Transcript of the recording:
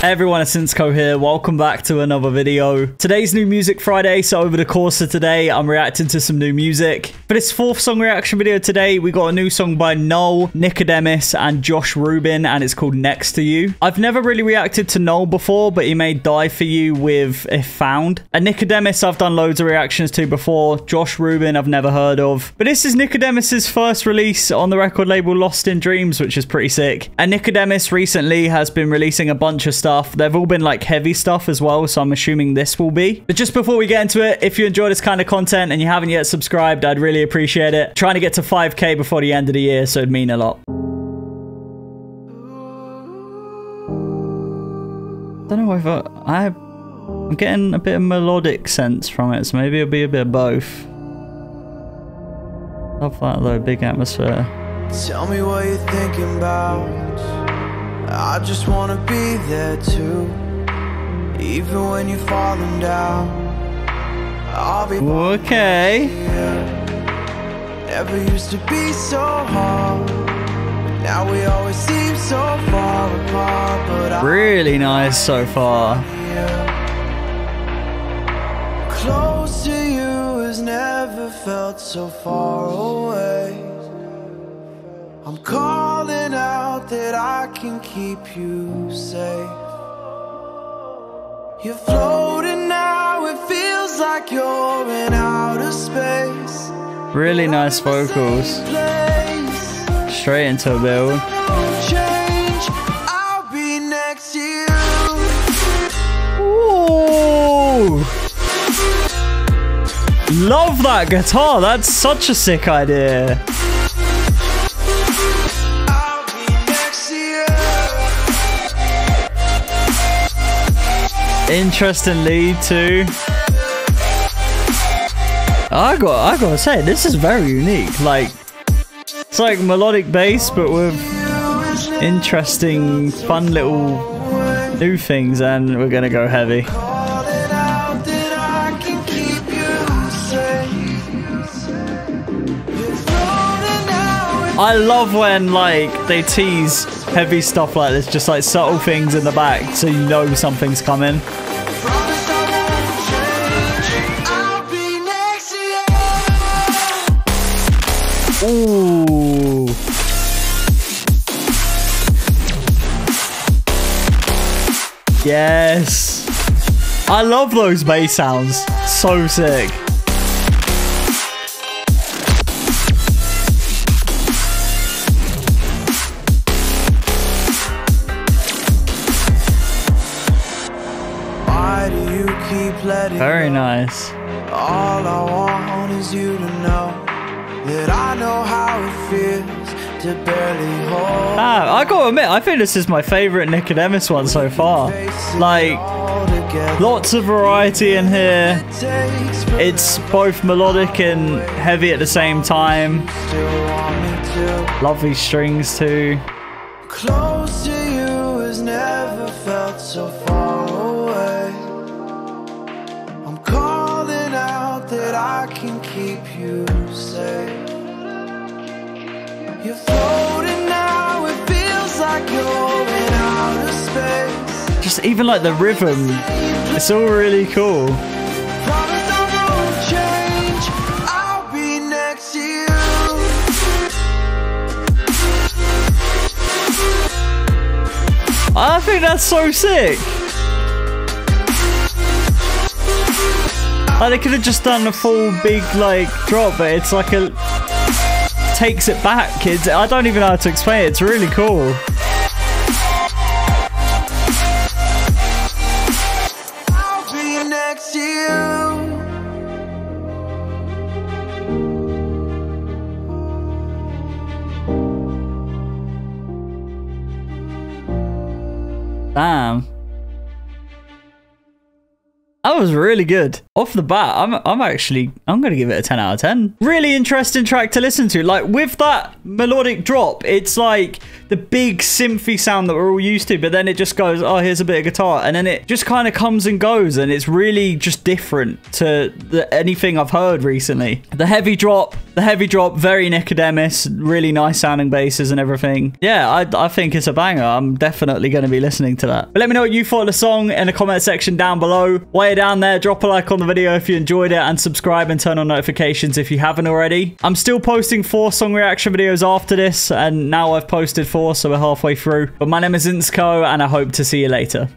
Hey everyone, it's Insko here. Welcome back to another video. Today's New Music Friday, so over the course of today, I'm reacting to some new music. For this fourth song reaction video today, we got a new song by Nøll, Nikademis, and Josh Rubin, and it's called Next to You. I've never really reacted to Nøll before, but he made Die For You with If Found. And Nikademis, I've done loads of reactions to before. Josh Rubin, I've never heard of. But this is Nikademis's first release on the record label Lost In Dreams, which is pretty sick. And Nikademis recently has been releasing a bunch of stuff. They've all been like heavy stuff as well, so I'm assuming this will be. But just before we get into it, if you enjoy this kind of content and you haven't yet subscribed, I'd really appreciate it. I'm trying to get to 5K before the end of the year, so it'd mean a lot. I don't know if I'm getting a bit of melodic sense from it, so maybe it'll be a bit of both. Love that though, big atmosphere. Tell me what you're thinking about. I just wanna be there too, even when you're falling down. I'll be okay. Never used to be so hard, but now we always seem so far apart. But really nice so far. Close to you has never felt so far away. I'm calling out that I can keep you safe. You're floating now, it feels like you're in outer space. Really nice vocals. Straight into a build. Change, I'll be next to you. Ooh. Love that guitar, that's such a sick idea. Interesting lead too. I gotta say, this is very unique. Like, it's like melodic bass, but with interesting, fun little new things. And we're gonna go heavy. I love when like they tease heavy stuff like this, just like subtle things in the back, so you know something's coming. Ooh. Yes. I love those bass sounds. So sick. Very nice. All I want is you to know that I know how it feels to barely hold. Ah, I gotta admit, I think this is my favorite Nikademis one so far. Like, lots of variety in here. It's both melodic and heavy at the same time. Lovely strings too. Close to you has never felt so far away. That I can keep you safe. You're floating now, it feels like you're in outer space. Just even like the rhythm, it's all really cool. Promise I won't change, I'll be next to you. I think that's so sick. Like, they could have just done a full big, like, drop, but it's like a... takes it back, kids. I don't even know how to explain it. It's really cool. I'll be next to you. Damn. That was really good. Off the bat, I'm gonna give it a 10 out of 10. Really interesting track to listen to. Like, with that melodic drop, it's like the big synthy sound that we're all used to, but then it just goes, oh, here's a bit of guitar, and then it just kind of comes and goes, and it's really just different to anything I've heard recently. The heavy drop, The heavy drop, very Nikademis, really nice sounding basses and everything. Yeah, I think it's a banger. I'm definitely going to be listening to that. But let me know what you thought of the song in the comment section down below. While you're down there, drop a like on the video if you enjoyed it, and subscribe and turn on notifications if you haven't already. I'm still posting 4 song reaction videos after this, and now I've posted 4, so we're halfway through. But my name is Insko, and I hope to see you later.